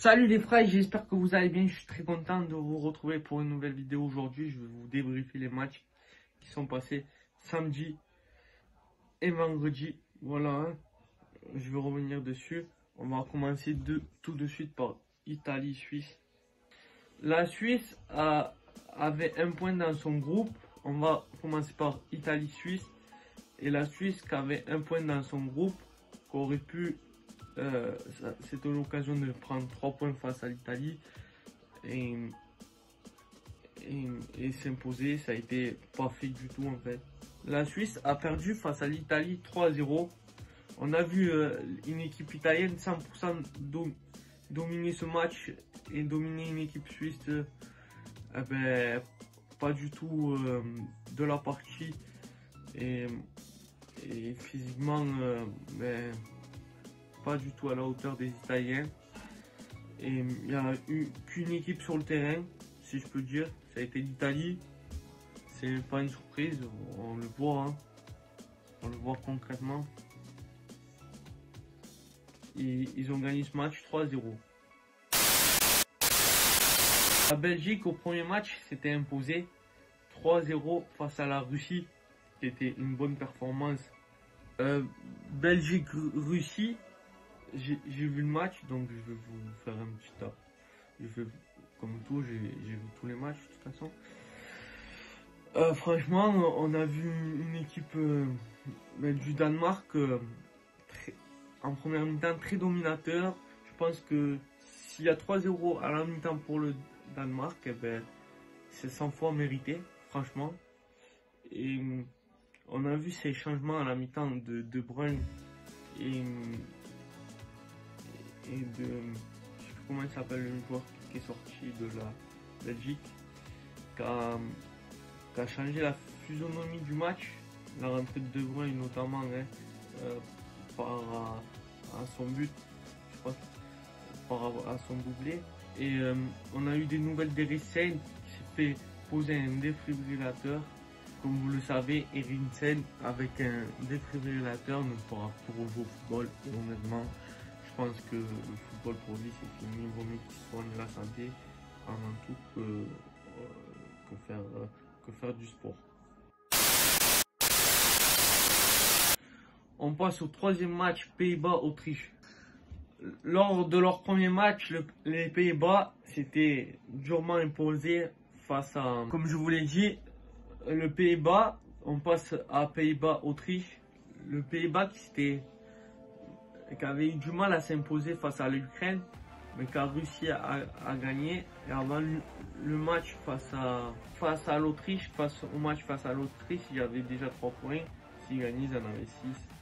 Salut les frères, j'espère que vous allez bien. Je suis très content de vous retrouver pour une nouvelle vidéo aujourd'hui. Je vais vous débriefer les matchs qui sont passés samedi et vendredi. Voilà, hein. Je vais revenir dessus. On va commencer tout de suite par Italie-Suisse. La Suisse avait un point dans son groupe. On va commencer par Italie-Suisse. Et la Suisse qui avait un point dans son groupe, qui aurait pu, c'était l'occasion de prendre 3 points face à l'Italie et s'imposer. Ça a été pas fait du tout en fait. La Suisse a perdu face à l'Italie 3-0. On a vu une équipe italienne 100% dominer ce match et dominer une équipe suisse. Pas du tout de la partie. Et physiquement, pas du tout à la hauteur des Italiens. Et il n'y a eu qu'une équipe sur le terrain, si je peux dire. Ça a été l'Italie. C'est pas une surprise, on le voit. Hein. On le voit concrètement. Et ils ont gagné ce match 3-0. La Belgique, au premier match, s'était imposée 3-0 face à la Russie. C'était une bonne performance. Belgique-Russie, j'ai vu le match, donc je vais vous faire un petit tas. Comme tout, j'ai vu tous les matchs de toute façon. Franchement, on a vu une équipe du Danemark en première mi-temps très dominateur. Je pense que s'il y a 3-0 à la mi-temps pour le Danemark, eh ben, c'est 100 fois mérité, franchement. Et on a vu ces changements à la mi-temps de De Bruyne et de, je sais plus comment il s'appelle, le joueur qui est sorti de la Belgique, qui a changé la physionomie du match. La rentrée de De Bruyne notamment, hein, par à son but, je sais pas, par à son doublé. Et on a eu des nouvelles d'Eriksen qui s'est fait poser un défibrillateur. Comme vous le savez, Eriksen avec un défibrillateur ne pourra plus rejouer au football. Et honnêtement, je pense que le football pour lui c'est fini. Il vaut mieux qu'il soigne la santé avant tout que faire du sport. On passe au troisième match, Pays-Bas-Autriche. Lors de leur premier match, les Pays-Bas s'étaient durement imposés face à, comme je vous l'ai dit, le Pays-Bas. On passe à Pays-Bas-Autriche. Le Pays-Bas qui avait eu du mal à s'imposer face à l'Ukraine, mais qui a réussi à gagner. Et avant le match face à l'Autriche, il y avait déjà 3 points. S'ils gagnaient, ils en avaient 6.